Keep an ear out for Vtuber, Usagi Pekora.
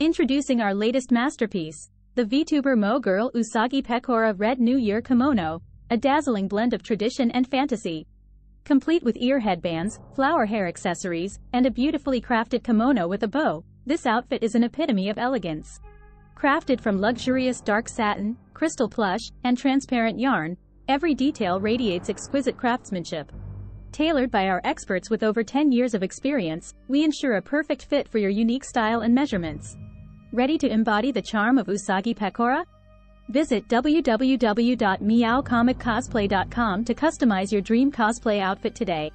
Introducing our latest masterpiece, the VTuber Mo Girl Usagi Pekora Red New Year Kimono, a dazzling blend of tradition and fantasy. Complete with ear headbands, flower hair accessories, and a beautifully crafted kimono with a bow, this outfit is an epitome of elegance. Crafted from luxurious dark satin, crystal plush, and transparent yarn, every detail radiates exquisite craftsmanship. Tailored by our experts with over 10 years of experience, we ensure a perfect fit for your unique style and measurements. Ready to embody the charm of Usagi Pekora? Visit www.meowcomiccosplay.com to customize your dream cosplay outfit today.